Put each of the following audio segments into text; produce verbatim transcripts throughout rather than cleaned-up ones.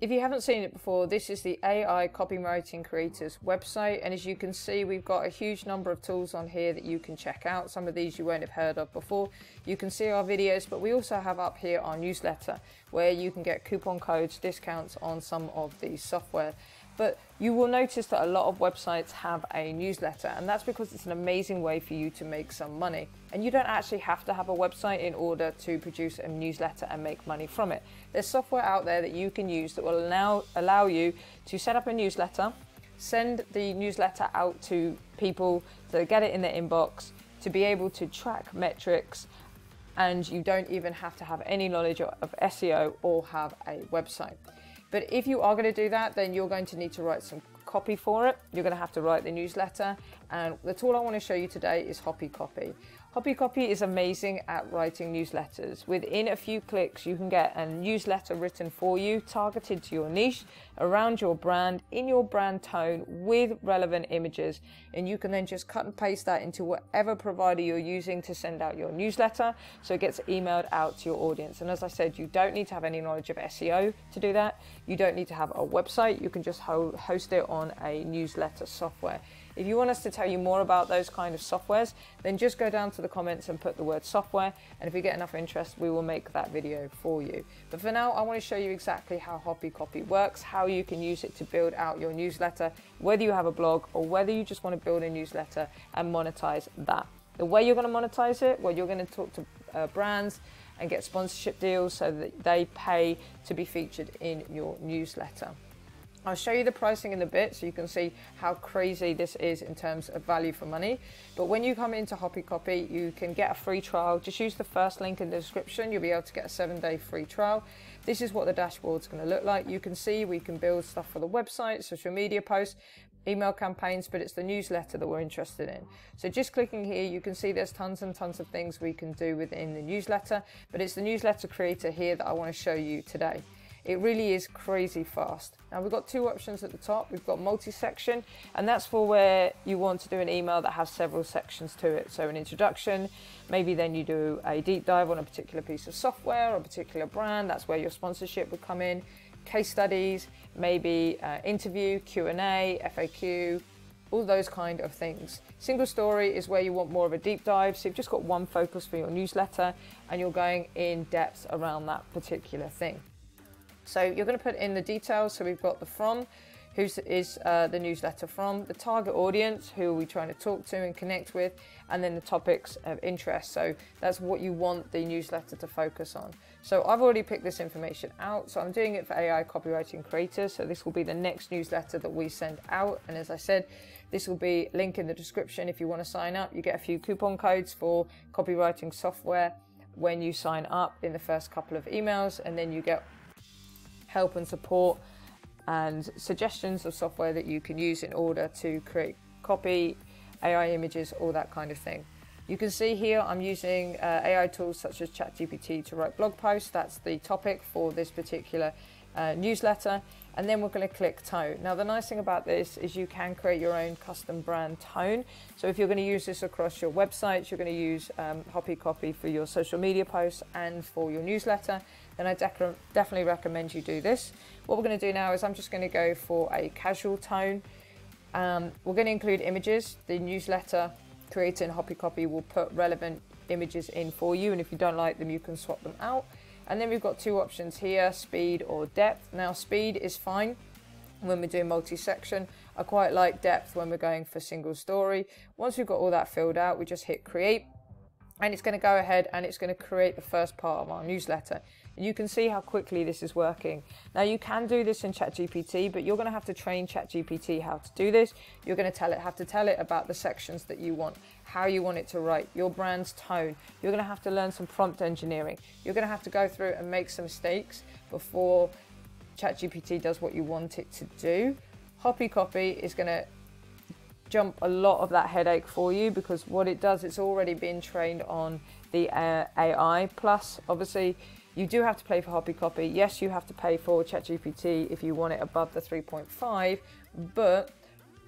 If you haven't seen it before, this is the A I Copywriting Creators website, and as you can see, we've got a huge number of tools on here that you can check out. Some of these you won't have heard of before. You can see our videos, but we also have up here our newsletter where you can get coupon codes, discounts on some of these software. But you will notice that a lot of websites have a newsletter, and that's because it's an amazing way for you to make some money. And you don't actually have to have a website in order to produce a newsletter and make money from it. There's software out there that you can use that will now allow you to set up a newsletter, send the newsletter out to people to get it in their inbox, to be able to track metrics, and you don't even have to have any knowledge of S E O or have a website. But if you are going to do that, then you're going to need to write some copy for it. You're going to have to write the newsletter. And the tool I want to show you today is Hoppy Copy. Hoppy Copy is amazing at writing newsletters. Within a few clicks, you can get a newsletter written for you, targeted to your niche, around your brand, in your brand tone, with relevant images. And you can then just cut and paste that into whatever provider you're using to send out your newsletter, so it gets emailed out to your audience. And as I said, you don't need to have any knowledge of S E O to do that. You don't need to have a website. You can just host it on a newsletter software. If you want us to tell you more about those kind of softwares, then just go down to the comments and put the word software, and if we get enough interest, we will make that video for you. But for now, I want to show you exactly how Hoppy Copy works, how you can use it to build out your newsletter, whether you have a blog or whether you just want to build a newsletter and monetize that. The way you're going to monetize it, well, you're going to talk to uh, brands and get sponsorship deals so that they pay to be featured in your newsletter. I'll show you the pricing in a bit so you can see how crazy this is in terms of value for money. But when you come into Hoppy Copy, you can get a free trial. Just use the first link in the description. You'll be able to get a seven day free trial. This is what the dashboard's going to look like. You can see we can build stuff for the website, social media posts, email campaigns, but it's the newsletter that we're interested in. So just clicking here, you can see there's tons and tons of things we can do within the newsletter, but it's the newsletter creator here that I want to show you today. It really is crazy fast. Now we've got two options at the top. We've got multi-section, and that's for where you want to do an email that has several sections to it. So an introduction, maybe then you do a deep dive on a particular piece of software or a particular brand. That's where your sponsorship would come in. Case studies, maybe uh, interview, Q and A, F A Q, all those kind of things. Single story is where you want more of a deep dive. So you've just got one focus for your newsletter and you're going in depth around that particular thing. So you're going to put in the details. So we've got the from, who is uh, the newsletter from, the target audience, who are we trying to talk to and connect with, and then the topics of interest. So that's what you want the newsletter to focus on. So I've already picked this information out. So I'm doing it for A I Copywriting Creators. So this will be the next newsletter that we send out. And as I said, this will be link in the description. If you want to sign up, you get a few coupon codes for copywriting software when you sign up in the first couple of emails, and then you get help and support and suggestions of software that you can use in order to create copy, A I images, all that kind of thing. You can see here I'm using uh, A I tools such as ChatGPT to write blog posts. That's the topic for this particular uh, newsletter. And then we're going to click tone. Now the nice thing about this is you can create your own custom brand tone. So if you're going to use this across your websites, you're going to use um, Hoppy Copy for your social media posts and for your newsletter, then I de- definitely recommend you do this. What we're going to do now is I'm just going to go for a casual tone. Um, we're going to include images. The newsletter creator in Hoppy Copy will put relevant images in for you, and if you don't like them, you can swap them out. And then we've got two options here, speed or depth. Now speed is fine when we're doing multi-section. I quite like depth when we're going for single story. Once we've got all that filled out, we just hit create, and it's going to go ahead and it's going to create the first part of our newsletter. You can see how quickly this is working. Now you can do this in ChatGPT, but you're going to have to train ChatGPT how to do this. You're going to tell it, have to tell it about the sections that you want, how you want it to write, your brand's tone. You're going to have to learn some prompt engineering. You're going to have to go through and make some mistakes before ChatGPT does what you want it to do. Hoppy Copy is going to jump a lot of that headache for you, because what it does, it's already been trained on the uh, A I. Plus, obviously, you do have to pay for Hoppy Copy. Yes, you have to pay for ChatGPT if you want it above the three point five, but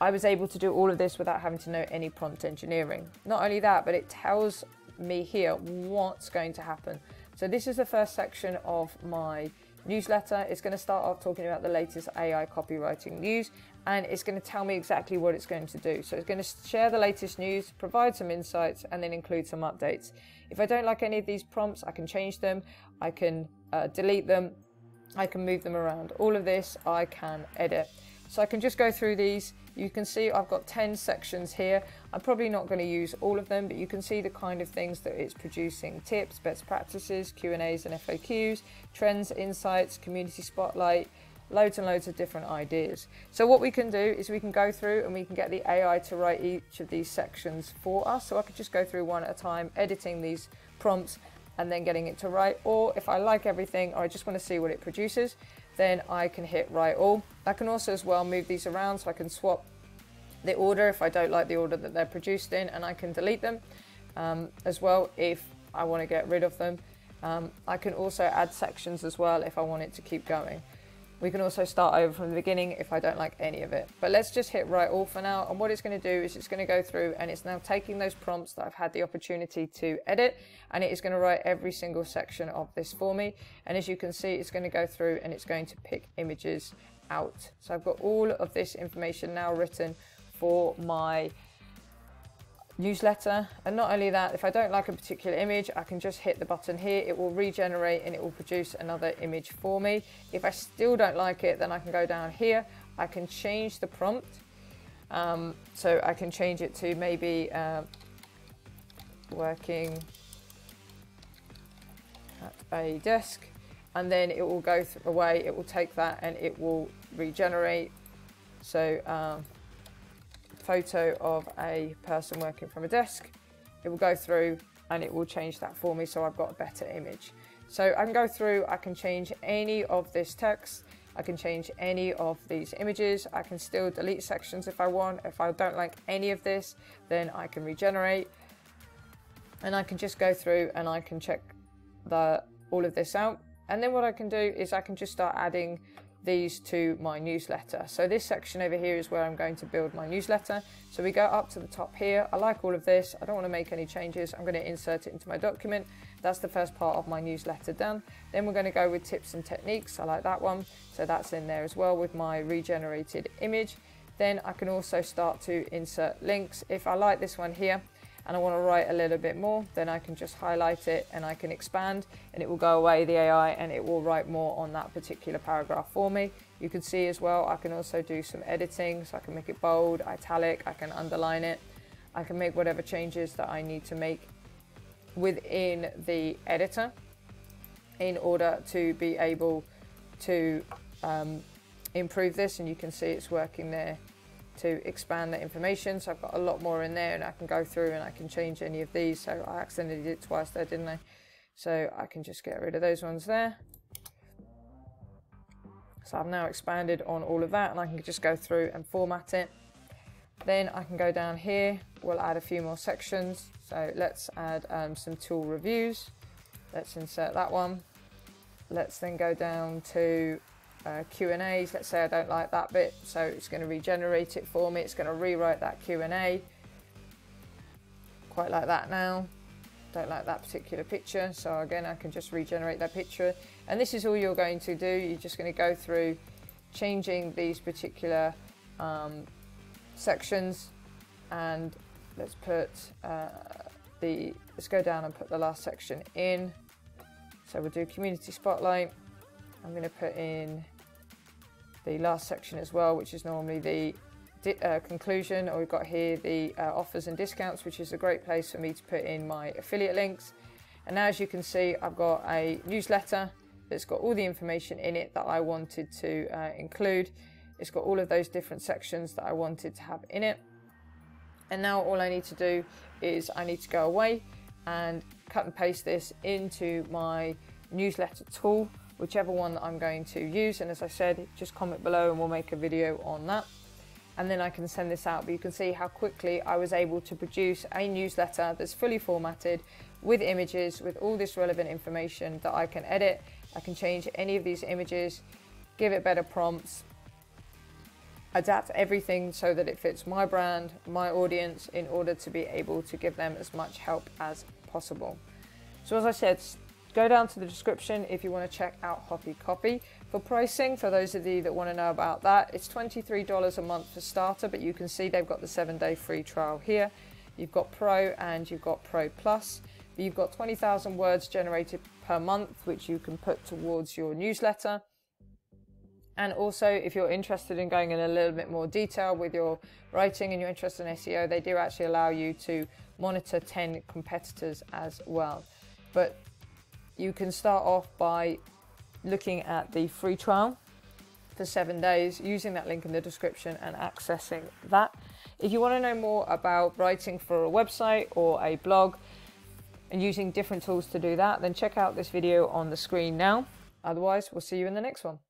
I was able to do all of this without having to know any prompt engineering. Not only that, but it tells me here what's going to happen. So this is the first section of my newsletter, it's going to start off talking about the latest A I copywriting news, and it's going to tell me exactly what it's going to do. So it's going to share the latest news, provide some insights, and then include some updates. If I don't like any of these prompts, I can change them, I can uh, delete them, I can move them around. All of this I can edit. So I can just go through these. You can see I've got ten sections here. I'm probably not going to use all of them, but you can see the kind of things that it's producing: tips, best practices, Q and A's and F A Qs, trends, insights, community spotlight, loads and loads of different ideas. So what we can do is we can go through and we can get the A I to write each of these sections for us. So I could just go through one at a time, editing these prompts and then getting it to write. Or if I like everything, or I just want to see what it produces, then I can hit write all. I can also as well move these around, so I can swap the order if I don't like the order that they're produced in, and I can delete them um, as well if I want to get rid of them. Um, I can also add sections as well if I want it to keep going. We can also start over from the beginning if I don't like any of it. But let's just hit write all for now. And what it's going to do is it's going to go through and it's now taking those prompts that I've had the opportunity to edit, and it is going to write every single section of this for me. And as you can see, it's going to go through and it's going to pick images out. So I've got all of this information now written for my newsletter. And not only that, if I don't like a particular image, I can just hit the button here, it will regenerate and it will produce another image for me. If I still don't like it, then I can go down here, I can change the prompt, um, so I can change it to maybe uh, working at a desk, and then it will go away, it will take that and it will regenerate. So um, photo of a person working from a desk, it will go through and it will change that for me, so I've got a better image. So I can go through, I can change any of this text, I can change any of these images, I can still delete sections if I want. If I don't like any of this, then I can regenerate, and I can just go through and I can check the all of this out. And then what I can do is I can just start adding these to my newsletter. So this section over here is where I'm going to build my newsletter. So we go up to the top here. I like all of this. I don't want to make any changes. I'm going to insert it into my document. That's the first part of my newsletter done. Then we're going to go with tips and techniques. I like that one. So that's in there as well with my regenerated image. Then I can also start to insert links. If I like this one here and I want to write a little bit more, then I can just highlight it and I can expand, and it will go away, the A I, and it will write more on that particular paragraph for me. You can see as well, I can also do some editing, so I can make it bold, italic, I can underline it, I can make whatever changes that I need to make within the editor in order to be able to um, improve this, and you can see it's working there to expand that information. So I've got a lot more in there, and I can go through and I can change any of these. So I accidentally did it twice there, didn't I? So I can just get rid of those ones there. So I've now expanded on all of that, and I can just go through and format it. Then I can go down here, we'll add a few more sections. So let's add um, some tool reviews. Let's insert that one. Let's then go down to Uh, Q and A's. Let's say I don't like that bit, so it's going to regenerate it for me, it's going to rewrite that Q and A. Quite like that now, don't like that particular picture, so again I can just regenerate that picture. And this is all you're going to do, you're just going to go through changing these particular um, sections. And let's put uh, the let's go down and put the last section in, so we'll do community spotlight. I'm going to put in the last section as well, which is normally the uh, conclusion, or we've got here the uh, offers and discounts, which is a great place for me to put in my affiliate links. And now, as you can see, I've got a newsletter that's got all the information in it that I wanted to uh, include. It's got all of those different sections that I wanted to have in it. And now all I need to do is I need to go away and cut and paste this into my newsletter tool, whichever one that I'm going to use. And as I said, just comment below and we'll make a video on that. And then I can send this out, but you can see how quickly I was able to produce a newsletter that's fully formatted with images, with all this relevant information that I can edit. I can change any of these images, give it better prompts, adapt everything so that it fits my brand, my audience, in order to be able to give them as much help as possible. So as I said, Go down to the description if you want to check out Hoppy Copy. For pricing, for those of you that want to know about that, it's twenty-three dollars a month for starter, but you can see they've got the seven-day free trial here. You've got Pro and you've got Pro Plus. You've got twenty thousand words generated per month, which you can put towards your newsletter. And also, if you're interested in going in a little bit more detail with your writing and you're interested in S E O, they do actually allow you to monitor ten competitors as well. But you can start off by looking at the free trial for seven days, using that link in the description and accessing that. If you want to know more about writing for a website or a blog and using different tools to do that, then check out this video on the screen now. Otherwise, we'll see you in the next one.